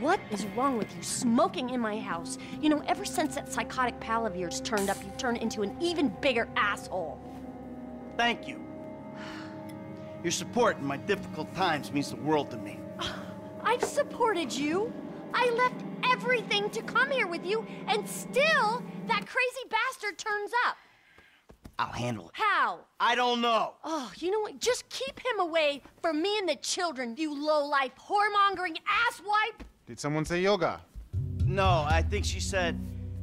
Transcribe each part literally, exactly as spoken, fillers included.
What is wrong with you smoking in my house? You know, ever since that psychotic pal of yours turned up, you've turned into an even bigger asshole. Thank you. Your support in my difficult times means the world to me. I've supported you. I left everything to come here with you, and still that crazy bastard turns up. I'll handle it. How? I don't know. Oh, you know what? Just keep him away from me and the children, you low-life, whoremongering asswipe. Did someone say yoga? No, I think she said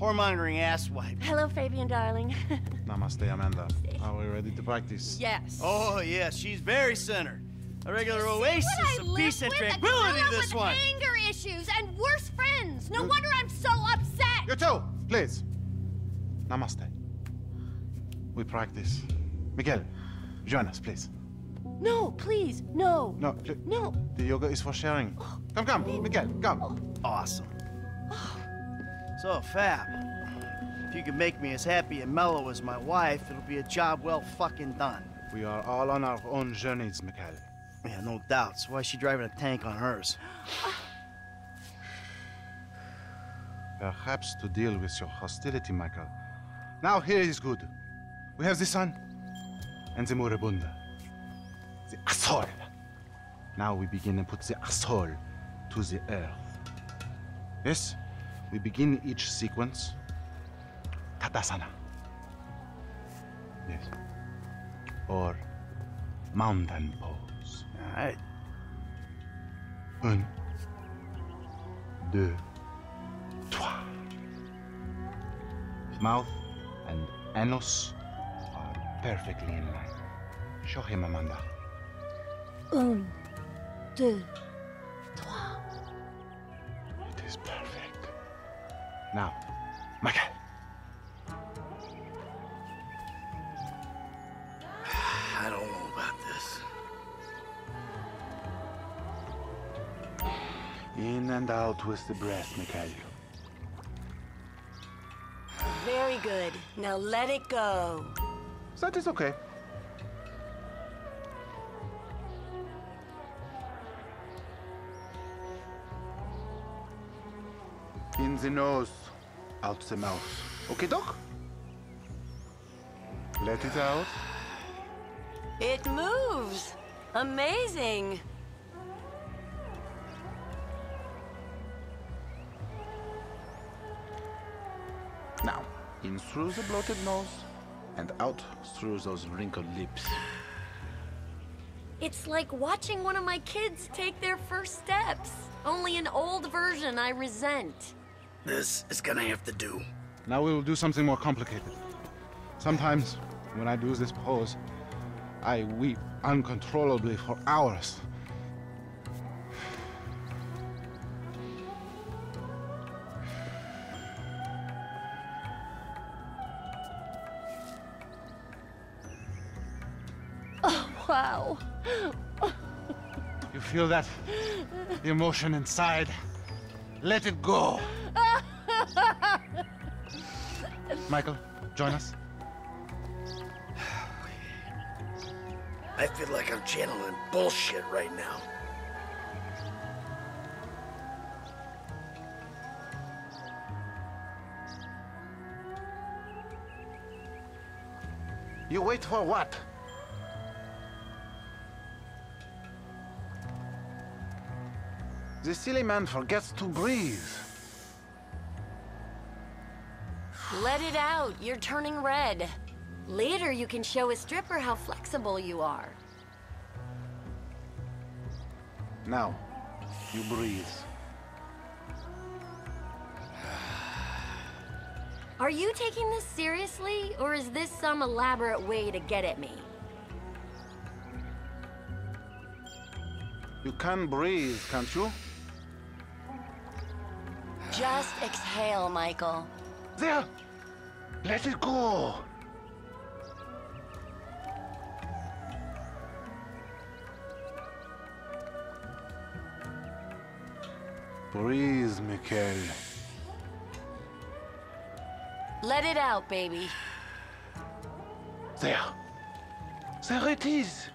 whoremongering asswipe. Hello, Fabian, darling. Namaste, Amanda. Namaste. Are we ready to practice? Yes. Oh, yes. She's very centered. A regular oasis of peace and tranquility, this one. I live with a girl with anger issues and worse friends. No wonder I'm so upset. You too, please. Namaste. We practice. Mikhail, join us, please. No, please, no. No, pl no. The yoga is for sharing. Oh, come, come, please. Mikhail, come. Oh. Awesome. Oh. So, Fab, if you can make me as happy and mellow as my wife, it'll be a job well fucking done. We are all on our own journeys, Mikhail. Yeah, no doubts. Why is she driving a tank on hers? Perhaps to deal with your hostility, Michael. Now here is good. We have the sun and the moribunda, the asshole. Now we begin to put the asshole to the earth. Yes, we begin each sequence. Katasana. Yes. Or mountain pose. All right. Un, deux, trois. Mouth and anus. Perfectly in line. Show him, Amanda. Un, deux, trois. It is perfect. Now, Michael. I don't know about this. In and out with the breath, Michael. Very good. Now let it go. So that is okay. In the nose, out the mouth. Okay, Doc? Let it out. It moves. Amazing. Now, in through the bloated nose. And out through those wrinkled lips. It's like watching one of my kids take their first steps. Only an old version I resent. This is gonna have to do. Now we will do something more complicated. Sometimes, when I do this pose, I weep uncontrollably for hours. Wow. You feel that? The emotion inside. Let it go. Michael, join us. I feel like I'm channeling bullshit right now. You wait for what? The silly man forgets to breathe. Let it out. You're turning red. Later, you can show a stripper how flexible you are. Now, you breathe. Are you taking this seriously, or is this some elaborate way to get at me? You can breathe, can't you? Just exhale, Michael. There! Let it go! Breathe, Mikhail. Let it out, baby. There. There it is.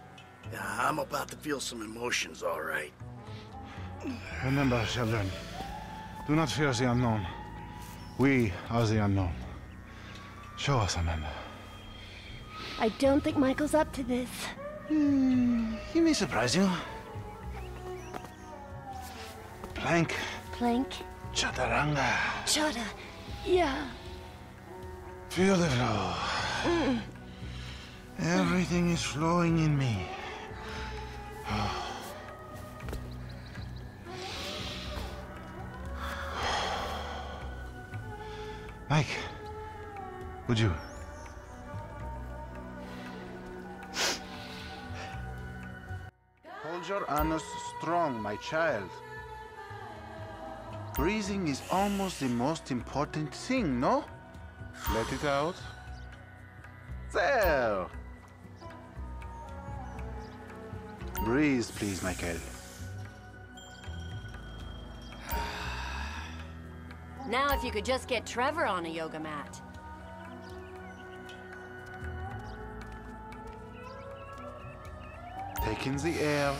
Yeah, I'm about to feel some emotions, all right. Remember, children. Do not fear the unknown. We are the unknown. Show us, Amanda. I don't think Michael's up to this. Hmm, he may surprise you. Plank. Plank. Chaturanga. Chata. Yeah. Feel the flow. Mm. Everything is flowing in me. Oh. Mike, would you? Hold your anus strong, my child. Breathing is almost the most important thing, no? Let it out. There! Breathe, please, Mikhail. Now if you could just get Trevor on a yoga mat. Take in the air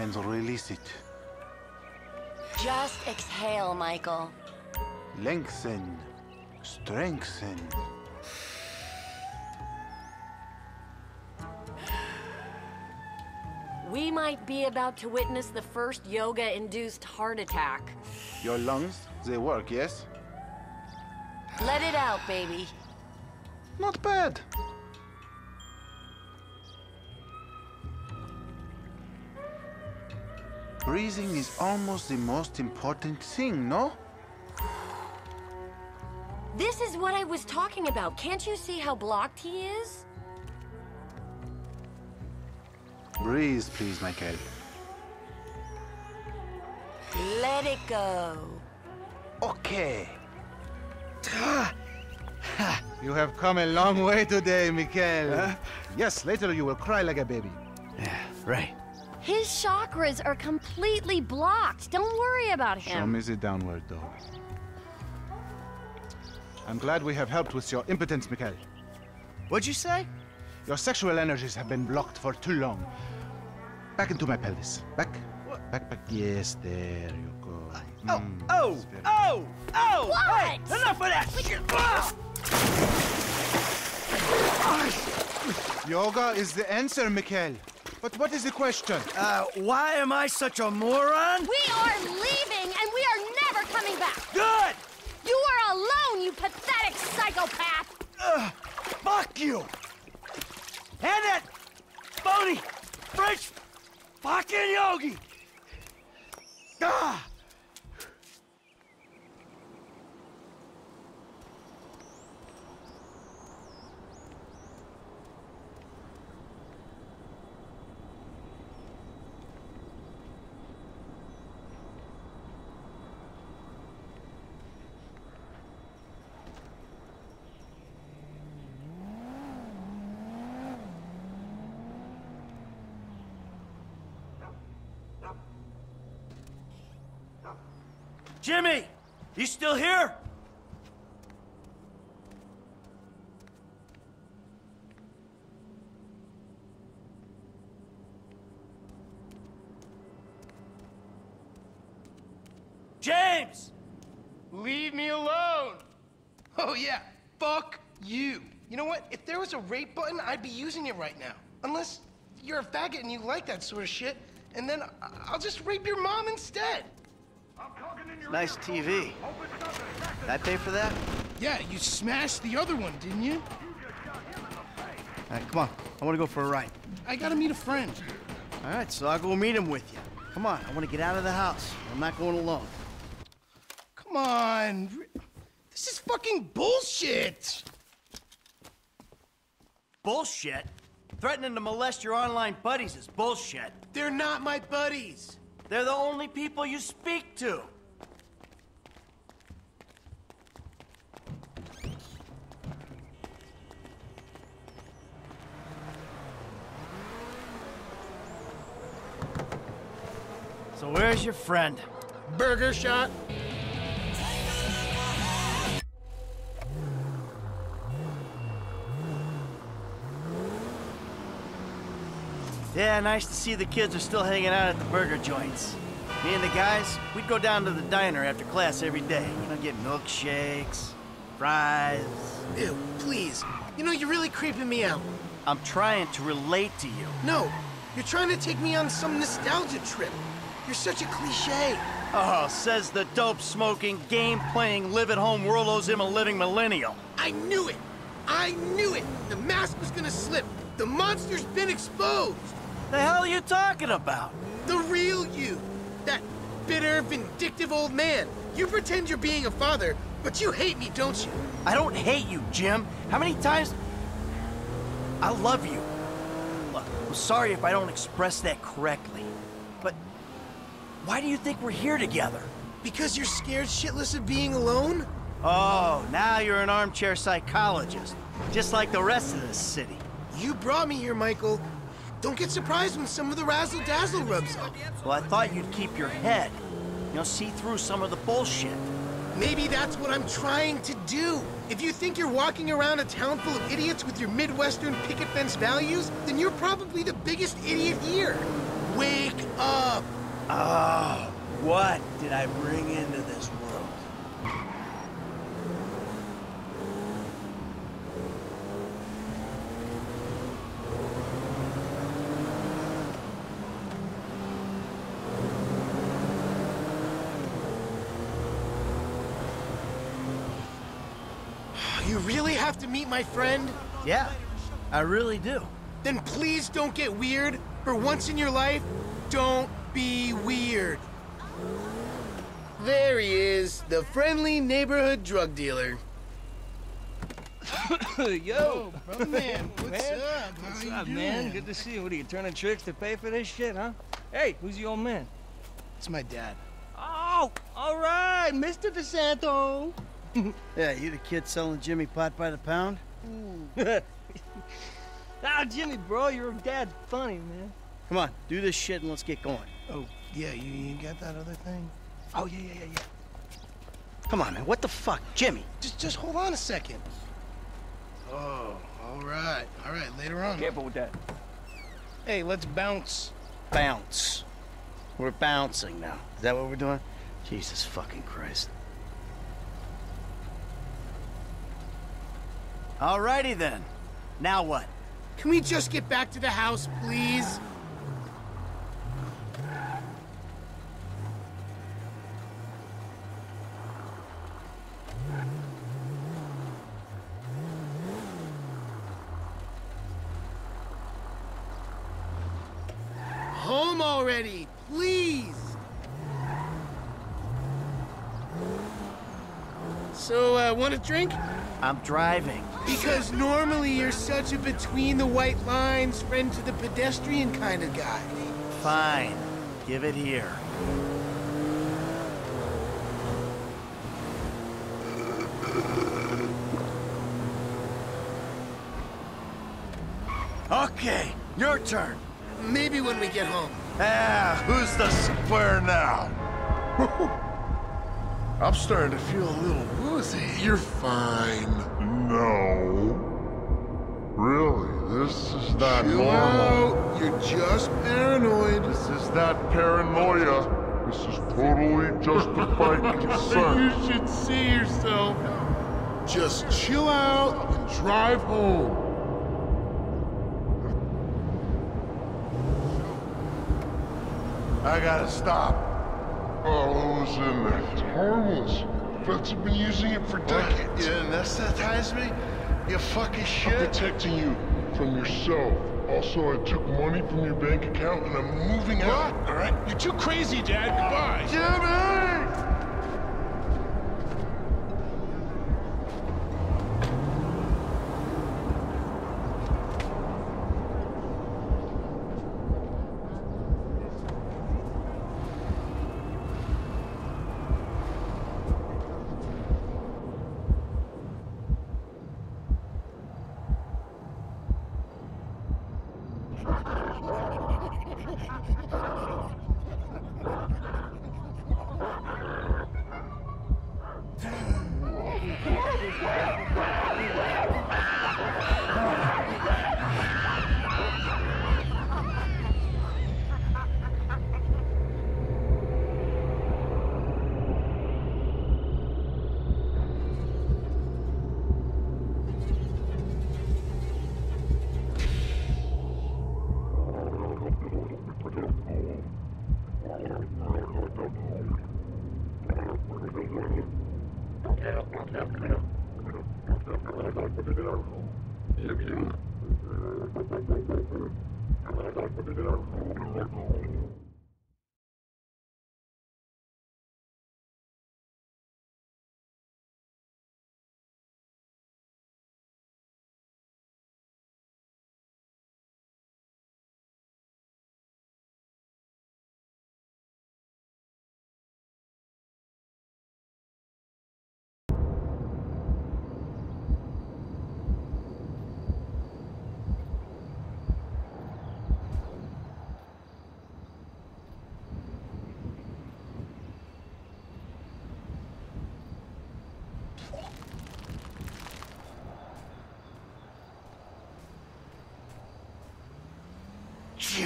and release it. Just exhale, Michael. Lengthen. Strengthen. We might be about to witness the first yoga-induced heart attack. Your lungs, they work, yes? Let it out, baby. Not bad. Breathing is almost the most important thing, no? This is what I was talking about. Can't you see how blocked he is? Breathe, please, Mikhail. Let it go. Okay. You have come a long way today, Mikhail. Huh? Yes, later you will cry like a baby. Yeah, right. His chakras are completely blocked. Don't worry about him. Show me the downward dog. I'm glad we have helped with your impotence, Mikhail. What'd you say? Your sexual energies have been blocked for too long. Back into my pelvis. Back. What? Back, back. Yes, there you go. Oh, mm, oh, very... oh, oh! What? Hey, enough of that! But... Ah! Yoga is the answer, Mikhail. But what is the question? Uh, why am I such a moron? We are leaving and we are never coming back! Good! You are alone, you pathetic psychopath! Ugh, fuck you! And that phony French fucking yogi! Ah! Jimmy, you still here? James! Leave me alone! Oh yeah, fuck you. You know what? If there was a rape button, I'd be using it right now. Unless you're a faggot and you like that sort of shit, and then I'll just rape your mom instead. Nice T V. Did I pay for that? Yeah, you smashed the other one, didn't you? All right, come on. I want to go for a ride. I gotta meet a friend. All right, so I'll go meet him with you. Come on, I want to get out of the house. I'm not going alone. Come on. This is fucking bullshit. Bullshit? Threatening to molest your online buddies is bullshit. They're not my buddies. They're the only people you speak to. So where's your friend? Burger Shot. Yeah, nice to see the kids are still hanging out at the burger joints. Me and the guys, we'd go down to the diner after class every day. You know, get milkshakes, fries. Ew, please. You know, you're really creeping me out. I'm trying to relate to you. No, you're trying to take me on some nostalgia trip. You're such a cliche. Oh, says the dope-smoking, game-playing, live-at-home Worldos him a living millennial. I knew it! I knew it! The mask was gonna slip. The monster's been exposed. The hell are you talking about? The real you. That bitter, vindictive old man. You pretend you're being a father, but you hate me, don't you? I don't hate you, Jim. How many times... I love you. Look, I'm sorry if I don't express that correctly, but... why do you think we're here together? Because you're scared shitless of being alone? Oh, now you're an armchair psychologist, just like the rest of this city. You brought me here, Michael. Don't get surprised when some of the razzle-dazzle rubs up. Well, I thought you'd keep your head. You know, see through some of the bullshit. Maybe that's what I'm trying to do. If you think you're walking around a town full of idiots with your Midwestern picket fence values, then you're probably the biggest idiot here. Wake up! Oh, what did I bring into this world? You really have to meet my friend? Yeah, I really do. Then please don't get weird. For once in your life, don't be weird. There he is, the friendly neighborhood drug dealer. Yo, brother, man, what's man? up? What's up, doing? man? Good to see you. What are you, turning tricks to pay for this shit, huh? Hey, who's the old man? It's my dad. Oh, all right, Mister DeSanto. Yeah, you the kid selling Jimmy pot by the pound? Ooh. Ah, Jimmy, bro, your dad's funny, man. Come on, do this shit and let's get going. Oh, yeah, you, you got that other thing? Oh, yeah, yeah, yeah, yeah. Come on, man, what the fuck? Jimmy! Just just hold on a second. Oh, all right, all right, later on. Careful with that. Hey, let's bounce. Bounce. We're bouncing now. Is that what we're doing? Jesus fucking Christ. All righty then. Now what? Can we just get back to the house, please? Home already, please! So, uh, want a drink? I'm driving. Because normally you're such a between the white lines, friend to the pedestrian kind of guy. Fine. Give it here. Okay, your turn. Maybe when we get home. Ah, who's the square now? I'm starting to feel a little woozy. You're fine. No. Really, this is not normal. Chill out. You're just paranoid. This is not paranoia. This is totally justified consent. You should see yourself. Just chill out and drive home. I gotta stop. Oh, it was in there. It's harmless. But I've been using it for decades. You anesthetized me? You fucking shit? I'm protecting you from yourself. Also, I took money from your bank account and I'm moving what? out. All right? You're too crazy, Dad. Goodbye. Jimmy!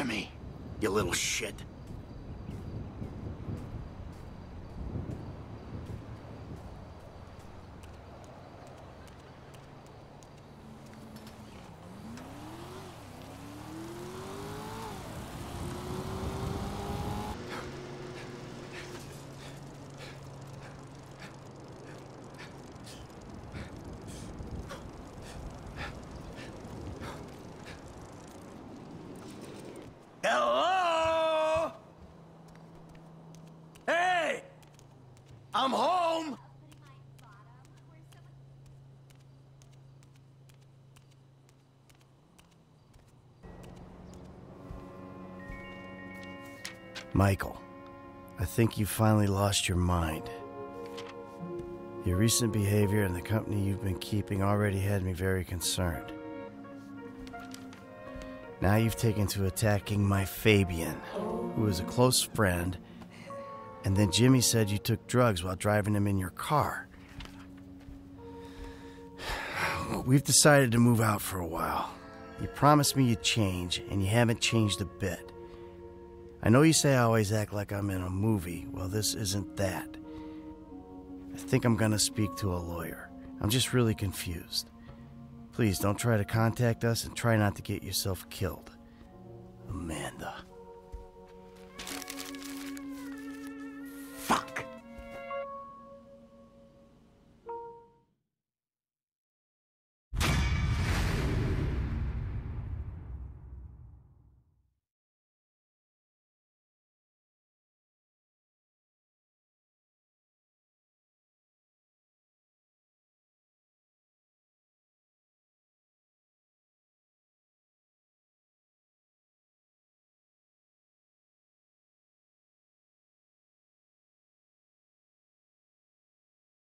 me, you little shit. I'm home! Michael, I think you finally lost your mind. Your recent behavior and the company you've been keeping already had me very concerned. Now you've taken to attacking my Fabian, who is a close friend. And then Jimmy said you took drugs while driving him in your car. We've decided to move out for a while. You promised me you'd change, and you haven't changed a bit. I know you say I always act like I'm in a movie. Well, this isn't that. I think I'm gonna speak to a lawyer. I'm just really confused. Please don't try to contact us and try not to get yourself killed. Amanda.